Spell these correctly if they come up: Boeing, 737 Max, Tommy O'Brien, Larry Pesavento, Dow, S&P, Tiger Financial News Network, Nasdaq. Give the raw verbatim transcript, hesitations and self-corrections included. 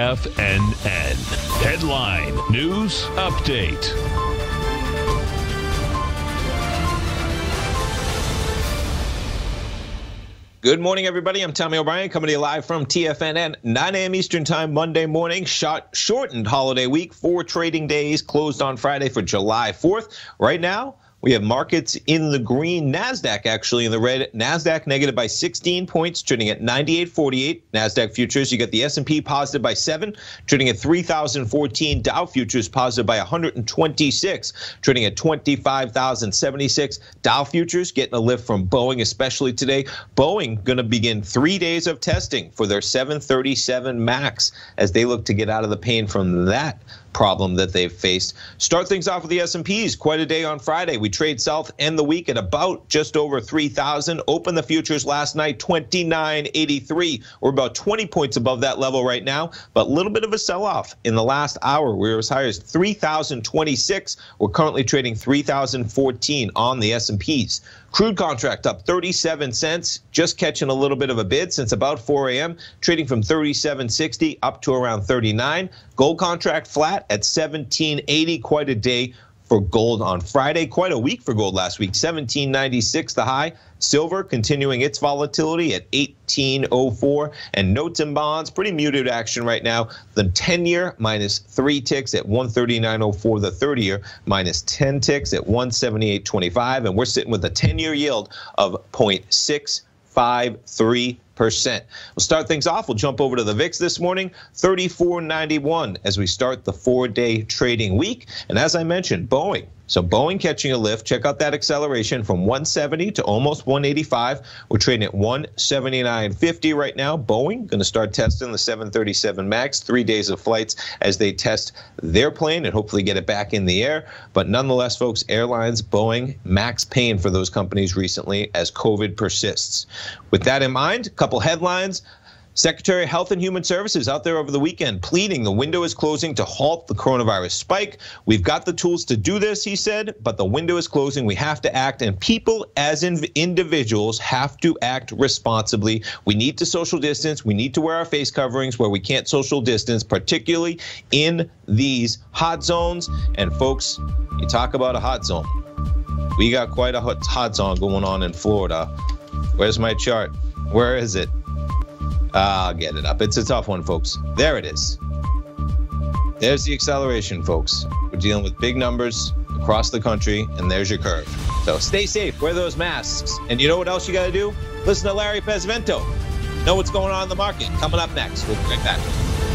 K F N N. Headline News Update. Good morning, everybody. I'm Tommy O'Brien coming to you live from T F N N, nine A M Eastern Time, Monday morning. Short, shortened holiday week, four trading days, closed on Friday for July fourth. Right now, we have markets in the green, Nasdaq actually in the red. Nasdaq negative by sixteen points, trading at ninety-eight forty-eight. Nasdaq futures, you got the S and P positive by seven, trading at three thousand fourteen. Dow futures positive by one hundred twenty-six, trading at twenty-five thousand seventy-six. Dow futures getting a lift from Boeing, especially today. Boeing going to begin three days of testing for their seven thirty-seven Max as they look to get out of the pain from that problem that they've faced. Start things off with the S and Ps. Quite a day on Friday. We trade south, end the week at about just over three thousand. Open the futures last night, twenty-nine eighty-three. We're about twenty points above that level right now, but a little bit of a sell-off in the last hour. We were as high as three thousand twenty-six. We're currently trading three thousand fourteen on the S and Ps. Crude contract up thirty-seven cents, just catching a little bit of a bid since about four A M, trading from thirty-seven sixty up to around thirty-nine. Gold contract flat at seventeen eighty, quite a day for gold on Friday, quite a week for gold last week, seventeen ninety-six the high. Silver continuing its volatility at eighteen oh four, and notes and bonds, pretty muted action right now. The ten-year minus three ticks at one thirty-nine oh four, the thirty-year minus ten ticks at one seventy-eight twenty-five, and we're sitting with a ten-year yield of zero point six five three percent. We'll start things off. We'll jump over to the V I X this morning, thirty-four ninety-one as we start the four-day trading week. And as I mentioned, Boeing. So Boeing catching a lift. Check out that acceleration from one seventy to almost one eighty-five. We're trading at one seventy-nine fifty right now. Boeing going to start testing the seven thirty-seven Max, three days of flights as they test their plane and hopefully get it back in the air. But nonetheless, folks, airlines, Boeing, max pain for those companies recently as COVID persists. With that in mind, a couple headlines. Secretary of Health and Human Services out there over the weekend pleading the window is closing to halt the coronavirus spike. We've got the tools to do this, he said, but the window is closing. We have to act, and people as individuals have to act responsibly. We need to social distance. We need to wear our face coverings where we can't social distance, particularly in these hot zones. And folks, you talk about a hot zone. We got quite a hot zone going on in Florida. Where's my chart? Where is it? I'll get it up. It's a tough one, folks. There it is. There's the acceleration, folks. We're dealing with big numbers across the country, and there's your curve. So stay safe. Wear those masks. And you know what else you got to do? Listen to Larry Pesavento. Know what's going on in the market. Coming up next. We'll be right back.